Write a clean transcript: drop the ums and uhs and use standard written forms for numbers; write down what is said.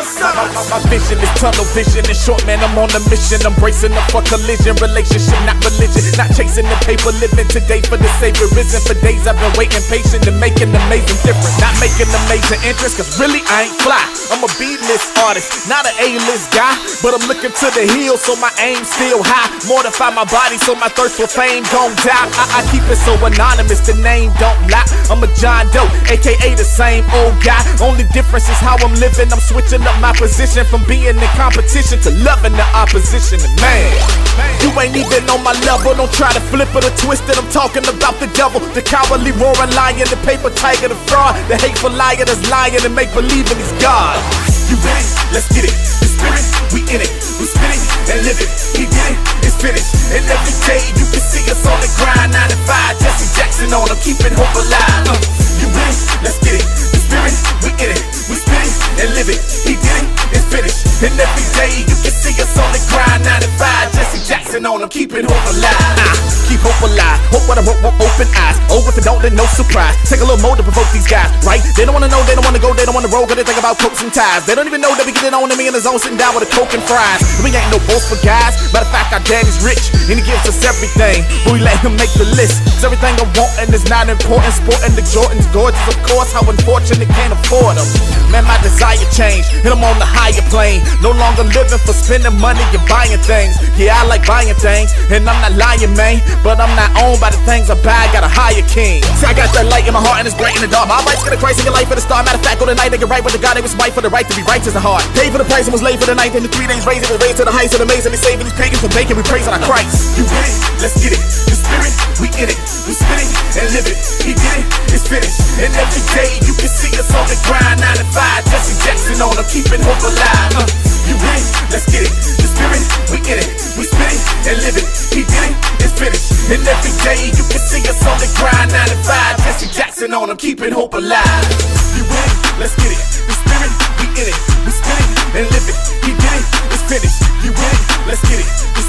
My vision is tunnel vision, it's short, man, I'm on a mission. I'm bracing up for collision, relationship, not religion. Not chasing the paper, living today for the savior risen. For days I've been waiting patient to make an amazing difference. Not making a major interest, cause really I ain't fly. I'm a B-list artist, not an A-list guy. But I'm looking to the hills, so my aim's still high. Mortify my body, so my thirst for fame gon' die. I keep it so anonymous, the name don't lie. I'm a John Doe, aka the same old guy. Only difference is how I'm living, I'm switching up my position from being in competition to loving the opposition. And man, you ain't even on my level. Don't try to flip it or twist it. I'm talking about the devil, the cowardly roaring lion, the paper tiger, the fraud, the hateful liar that's lying and make believing he's God. You ready? Let's get it. The spirit, we in it, we spin it and live it. He did it, it's finished. And every day you can see us on the grind, 9 to 5. Jesse Jackson on, I'm keeping hope alive. You ready? Let's get it. The spirit, we in it, we spin it and live it. He did it, it's finished. And every day you can see us on the grind, 9 to 5. Jesse Jackson on, I'm keeping hope alive. Keep hope alive. Hope what I wrote won't open eyes. Oh, if it don't, then no surprise. Take a little more to provoke these guys, right? They don't wanna know, they don't wanna go, they don't wanna roll, cause they think about coats and ties. They don't even know that we getting on to me in the zone, sitting down with a coke and fries. We ain't no both for guys. Matter of fact, our daddy's rich, and he gives us everything, but we let him make the list. It's everything I want, and it's not important. Sporting the Jordans, gorgeous, of course. How unfortunate, can't afford them. Man, my desire changed, and I'm on the higher plane. No longer living for spending money and buying things. Yeah, I like buying things, and I'm not lying, man. But I'm not owned by the things I buy, I got a higher king. See, I got that light in my heart, and it's bright in the dark. My life's gonna Christ in your life for the star. Matter of fact, go tonight, they get right with the God. It was right for the right to be righteous and hard. Paid for the price and was late for the night. Then the 3 days raised, it was raised to the heights. And amazingly saving these pagans from bacon, we praise on our Christ. You ready? Let's get it. The spirit, we in it, we spin it and live it. He did it, it's finished. And every day you can see us on the grind, 9 to 5. Jesse Jackson on, I'm keeping hope alive. You ready? Let's get it. The spirit, we in it, we spin it and live it. He did it, it's finished. And every day you can see us on the grind, 9 to 5. Jesse Jackson on, I'm keeping hope alive. You ready? Let's get it. The spirit, we in it, we spin it and live it. He did it, it's finished. You ready? Let's get it.